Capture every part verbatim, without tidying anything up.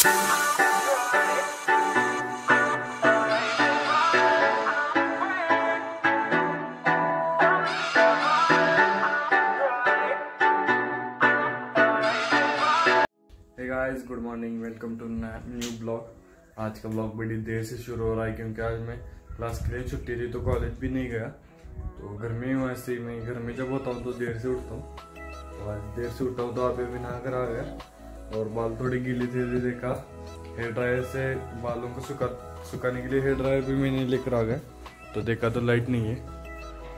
Guys good morning, welcome to new blog. आज का blog बड़ी देर से शुरू हो रहा है क्योंकि आज मैं क्लास के लिए छुट्टी थी तो कॉलेज भी नहीं गया, तो घर में ही हूँ। ऐसे ही मैं घर में जब होता हूँ तो देर से उठता हूँ, तो आज देर से उठा हूँ तो आप भी नहा कर आ गया। और बाल थोड़ी गीली थे, देखा हेयर ड्रायर से बालों को सुखा सुखाने के लिए हेयर ड्रायर भी मैंने लेकर आ गया, तो देखा तो लाइट नहीं है।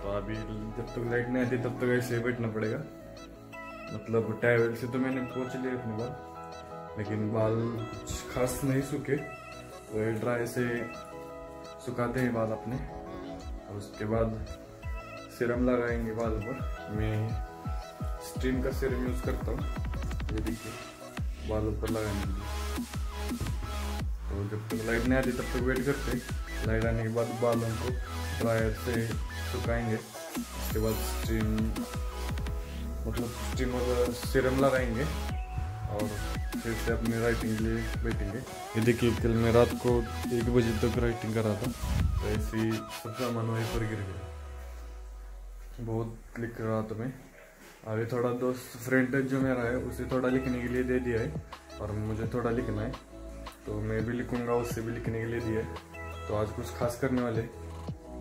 तो अभी जब तक लाइट नहीं आती तब तक ऐसे बैठना पड़ेगा। मतलब टॉवल से तो मैंने पोंछ लिया अपने बाल, लेकिन बाल कुछ खास नहीं सूखे, तो हेयर ड्रायर से सुखाते हैं बाल अपने। और उसके बाद सीरम लगाएंगे बाल पर। मैं स्टीम का सीरम यूज़ करता हूँ, ये देखिए बालों पर लगाएंगे। तो जब तक लाइट नहीं आती तब तक वेट करते, लाइट आने के बाद बालों को ड्रायर से सुखाएंगे। उसके बाद स्टीम मतलब स्टीम और सीरम लगाएंगे और फिर से अपनी राइटिंग के लिए बैठेंगे। ये देखिए कल मैं रात को एक बजे तक राइटिंग कर रहा था, तो ऐसे ही सब सामान वहीं पर गिर गया। बहुत लिख रहा था मैं। अभी थोड़ा दोस्त फ्रेंड जो मेरा है उसे थोड़ा लिखने के लिए दे दिया है और मुझे थोड़ा लिखना है, तो मैं भी लिखूँगा, उससे भी लिखने के लिए दिया है। तो आज कुछ खास करने वाले,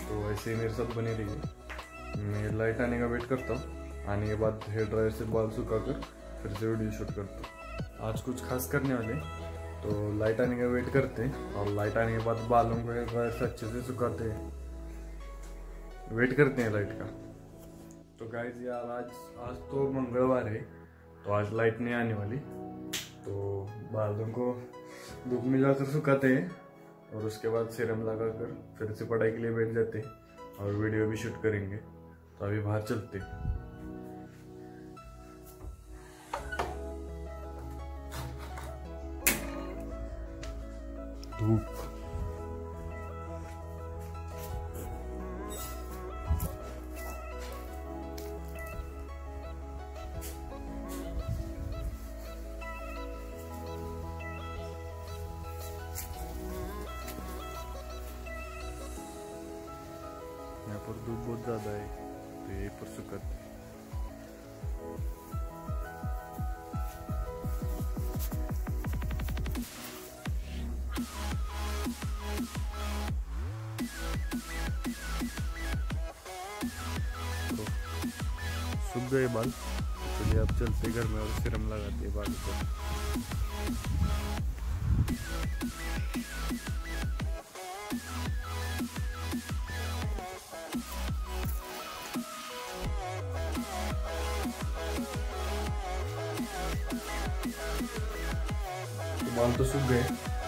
तो ऐसे ही मेरे साथ बने रहिए। मैं लाइट आने का वेट करता हूँ, आने के बाद हेयर ड्रायर से बाल सुखा कर फिर से वीडियो शूट करता हूँ। आज कुछ खास करने वाले, तो लाइट आने का वेट करते हैं और लाइट आने के बाद बालों को हेयर ड्रायर से अच्छे से सुखाते हैं, वेट करते हैं लाइट का। तो गाइज यार आज आज तो मंगलवार है, तो आज लाइट नहीं आने वाली, तो बालों को धूप में जाकर सुखाते हैं और उसके बाद सीरम लगाकर फिर से पढ़ाई के लिए बैठ जाते हैं और वीडियो भी शूट करेंगे। तो अभी बाहर चलते हैं। यहाँ पर धूप बहुत ज्यादा है, तो यही पर सुखाते हैं। सूख गए बाल, चलिए आप चलते घर में और सीरम लगाते हैं बाल को। तो बाल तो सूख गए,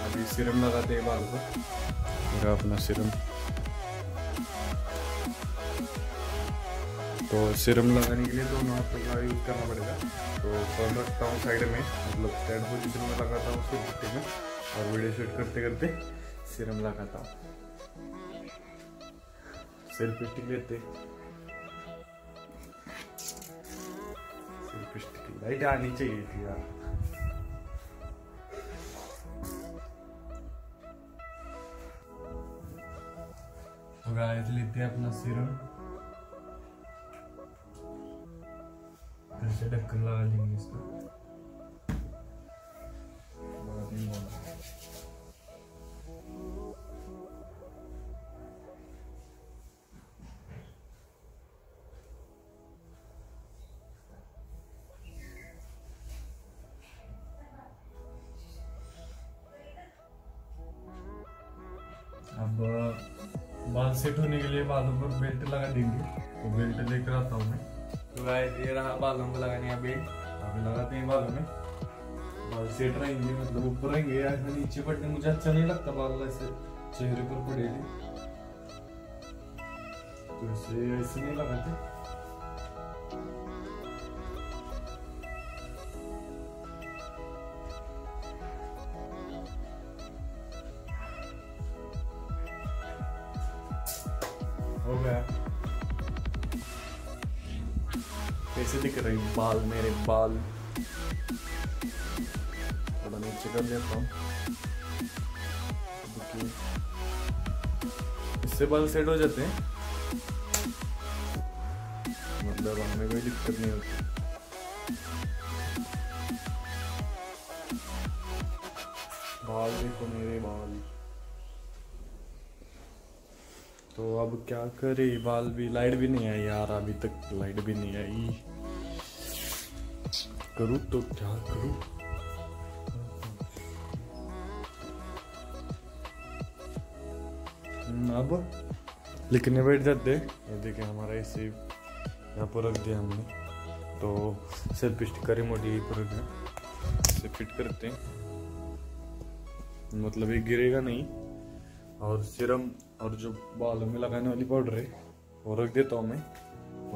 अभी सीरम लगाते हैं बाल को। अपना सीरम तो सीरम लगाने के लिए दोनों हाथों का यूज़ करना पड़ेगा, तो फोन रखता हूँ साइड में, मतलब स्टैंड पोजिशन में लगाता हूँ उसके गुट्टे में और वीडियो शूट करते करते सीरम लगाता हूँ। सेल्फी स्टिक लेते, सेल्फी स्टिक लाइट आनी चाहिए थी यार। तो गाइस लेते हैं अपना सीरम, ढक्कन लगा लेंगे इसका। अब बाल सेट होने के लिए बालों पर बेल्ट लगा देंगे, तो बेल्ट लेकर आता हूँ मैं। तो गाइस ये रहा बालों को लगाने का बेल्ट, अभी लगाते हैं बालों में। बाल सेट रहेंगे, मतलब ऊपर रहेंगे, ऐसे नीचे पड़ने मुझे अच्छा नहीं लगता, बाल ऐसे चेहरे पर पड़ेगी, तो इसे ऐसे नहीं लगाते। हो गया, कैसे दिख रहे हैं बाल मेरे बाल, पता नहीं कंसीडर लेता हूँ। इससे बाल सेट हो जाते हैं, मतलब हमें कोई दिक्कत नहीं होती। बाल देखो मेरे बाल, तो अब क्या करे, बाल भी लाइट भी नहीं आई यार, अभी तक लाइट भी नहीं आई, करूँ तो क्या करूँ। अब लिखने बैठ जाते, ये देखें हमारा इसे यहाँ पर रख दिया हमने, तो सिर्फ स्टिकर इमोजी यहीं पर रख दिया, इसे फिट करते हैं, मतलब ये गिरेगा नहीं। और सिरम और जो बालों में लगाने वाली पाउडर है वो रख देता हूँ मैं,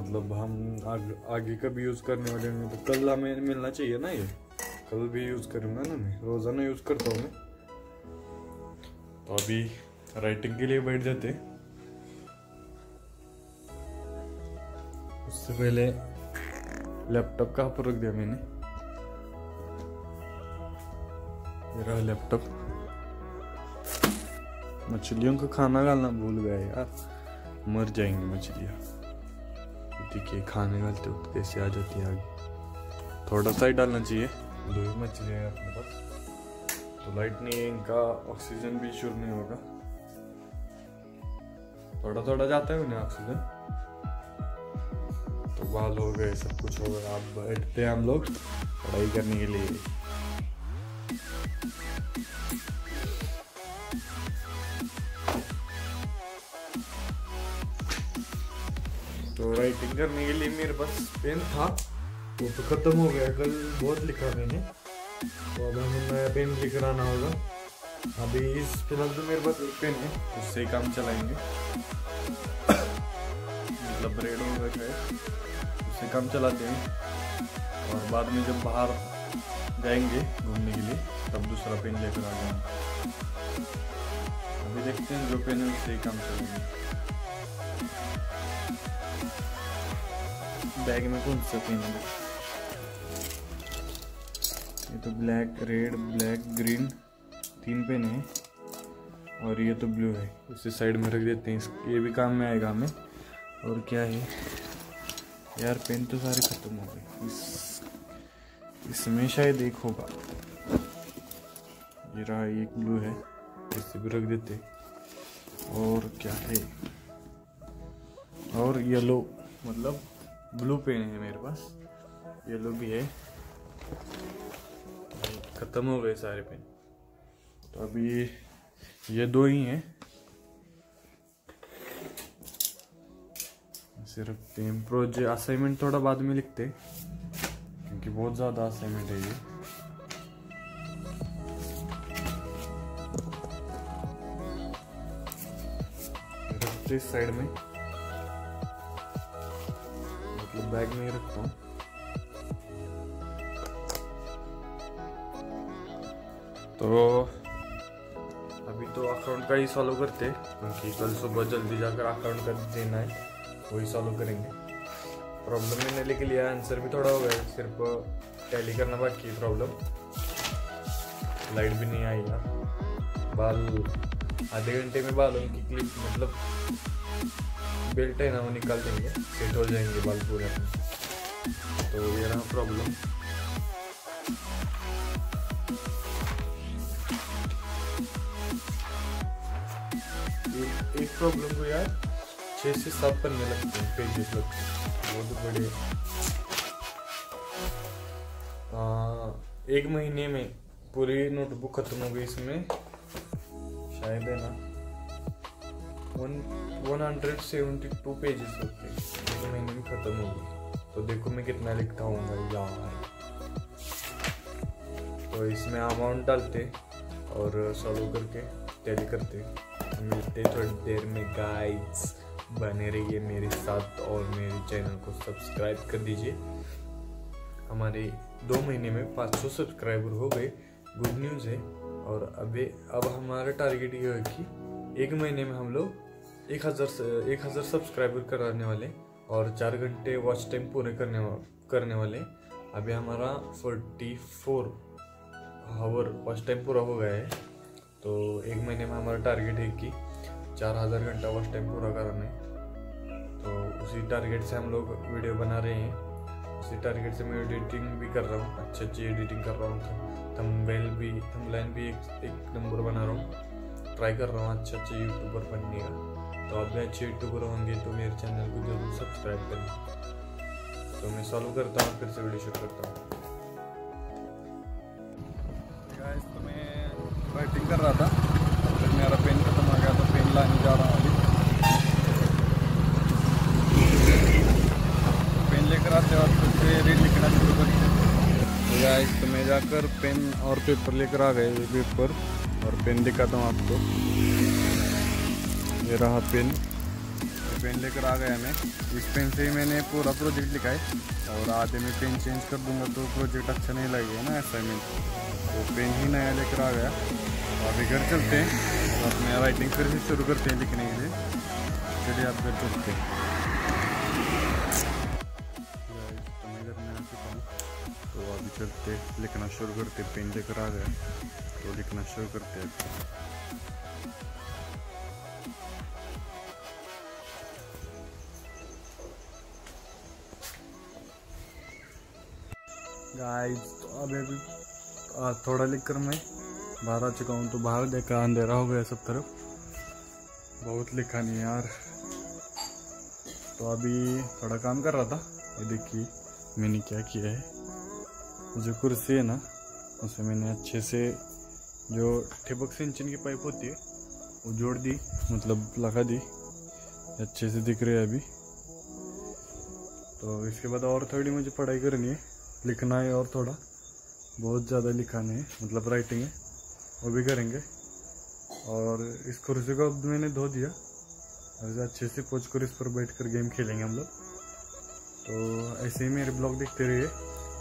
मतलब हम आग, आगे कभी यूज़ करने वाले हैं, तो कल हमें मिलना चाहिए ना, ये कल भी यूज़ करूँगा ना मैं, रोज़ाना यूज़ करता हूँ मैं। तो अभी राइटिंग के लिए बैठ जाते, उससे पहले लैपटॉप कहाँ पर रख दिया मैंने, ये रहा लैपटॉप। मछलियों को खाना डालना भूल गए यार, मर जाएंगी मछलियाँ। देखिए खाने डालते वक्त कैसे आ जाती है आगे, थोड़ा सा ही डालना चाहिए, दो ही मछलियाँ हैं अपने पास, तो लाइट नहीं है, इनका ऑक्सीजन भी शुरू नहीं होगा, थोड़ा थोड़ा जाता है उन्हें ऑक्सीजन। तो बाल हो गए, सब कुछ हो गया, आप बैठते हैं हम लोग पढ़ाई करने के लिए। तो राइटिंग करने के लिए मेरे पास पेन था, वो तो ख़त्म हो गया, कल बहुत लिखा मैंने, तो अब हमें नया पेन लेकर आना होगा। अभी इस फिलहाल तो मेरे पास एक पेन है, उससे ही काम चलाएंगे, मतलब रेड हो गया है, उससे काम चलाते हैं, और बाद में जब बाहर जाएंगे घूमने के लिए तब दूसरा पेन लेकर आ जाएंगे। अभी देखते हैं जो पेन है उससे ही काम चलाएंगे। बैग में कौन सा पेन है, ये तो ब्लैक, रेड, ब्लैक, ग्रीन, तीन पेन है, और ये तो ब्लू है, इसे साइड में रख देते हैं, ये भी काम में आएगा हमें। और क्या है यार, पेन तो सारे खत्म हो गए, इस इसमें शायद एक होगा, ये रहा, ये ब्लू है, इसे भी रख देते। और क्या है, और येलो, मतलब ब्लू पेन है मेरे पास, येलो भी है। ख़त्म हो गए सारे पेन, तो अभी ये दो ही हैं, सिर्फ टीम प्रोजेक्ट असाइनमेंट थोड़ा बाद में लिखते हैं, क्योंकि बहुत ज़्यादा असाइनमेंट है ये। रखते इस साइड में, बैग में रखता हूँ। तो अभी तो अकाउंट का ही सॉल्व करते, क्योंकि कल सुबह जल्दी जाकर अकाउंट कर देना है, वही सॉल्व करेंगे। प्रॉब्लम मैंने लिख लिया, आंसर भी थोड़ा हो गया, सिर्फ टैली करना बाकी है। प्रॉब्लम लाइट भी नहीं आई यार, बाल आधे घंटे में बाल उनकी क्लिप, मतलब बेल्ट है ना वो निकाल देंगे, सेट हो जाएंगे बाल पूरे। तो ये रहा प्रॉब्लम, एक प्रॉब्लम को यार छः से सात पन्ने लगते हैं, पेजेस लगते हैं, बहुत बड़े। आ, एक महीने में पूरी नोटबुक खत्म हो गई, इसमें शायद है ना one hundred seventy two pages होते हैं, तो महीने में ख़त्म हो गई। तो देखो मैं कितना लिखता हूँ यार। तो इसमें अमाउंट डालते और सॉल्व करके टैली करते। मिलते थोड़ी देर में गाइड्स, बने रहिए मेरे साथ और मेरे चैनल को सब्सक्राइब कर दीजिए। हमारे दो महीने में पाँच सौ सब्सक्राइबर हो गए, गुड न्यूज़ है। और अभी अब हमारा टारगेट ये है कि एक महीने में हम लोग एक हज़ार एक हज़ार सब्सक्राइबर कराने वाले और चार घंटे वॉच टाइम पूरे करने करने वाले। अभी हमारा forty four hour watch time पूरा हो गया है। तो एक महीने में हमारा टारगेट है कि चार हज़ार घंटा वॉच टाइम पूरा करना है। तो उसी टारगेट से हम लोग वीडियो बना रहे हैं, उसी टारगेट से मैं एडिटिंग भी कर रहा हूँ, अच्छी अच्छी एडिटिंग कर रहा हूँ, थंबनेल भी थंबलाइन भी एक एक नंबर बना रहा हूँ, ट्राई कर रहा हूँ अच्छे अच्छे यूट्यूबर बनने का। तो आप भी अच्छे यूट्यूबर होंगे तो मेरे चैनल को जरूर सब्सक्राइब करें। तो मैं सॉल्व करता हूँ, फिर से वीडियो शूट करता हूँ। तो मैं राइटिंग कर रहा था, फिर मेरा पेन खत्म आ गया तो पेन लाने जा रहा हूँ। अभी पेन लेकर आते और फिर से रीड लिखना शुरू कर दिया। तो मैं जाकर पेन और पेपर लेकर आ गए, पेपर और पेन दिखाता हूँ आपको। ये रहा पेन, पेन लेकर आ गया मैं। इस पेन से ही मैंने पूरा प्रोजेक्ट लिखा है और आधे में पेन चेंज कर दूंगा तो प्रोजेक्ट अच्छा नहीं लगेगा ना असाइनमेंट। तो पेन ही नया लेकर आ गया। अभी घर चलते हैं और अपने राइटिंग फिर से शुरू करते हैं लिखने के लिए। चलिए आप घर चलते हैं। तो मैं घर में आ चुका हूँ, तो अभी चलते लिखना शुरू करते। पेन लेकर आ गया तो लिखना शुरू करते हैं। गाइस तो अभी अभी थोड़ा लिख कर मैं बाहर आ चुका हूँ। तो बाहर देखा अंधेरा हो गया सब तरफ, बहुत लिखा नहीं यार। तो अभी थोड़ा काम कर रहा था। ये देखिए मैंने क्या किया है, जो कुर्सी है ना उसे मैंने अच्छे से जो ठिबक सिंचन की पाइप होती है वो जोड़ दी, मतलब लगा दी, अच्छे से दिख रही है अभी। तो इसके बाद और थोड़ी मुझे पढ़ाई करनी है, लिखना है और थोड़ा बहुत ज़्यादा लिखाना है, मतलब राइटिंग है, वो भी करेंगे। और इस कुर्सी को अब मैंने धो दिया और अच्छे से पोंछ कर इस पर बैठकर गेम खेलेंगे हम लोग। तो ऐसे ही मेरे ब्लॉग देखते रहिए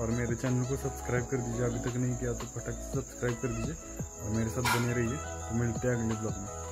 और मेरे चैनल को सब्सक्राइब कर दीजिए, अभी तक नहीं किया तो फटाक से सब्सक्राइब कर दीजिए और मेरे साथ बने रहिए। तो मिलते हैं अगले ब्लॉग में।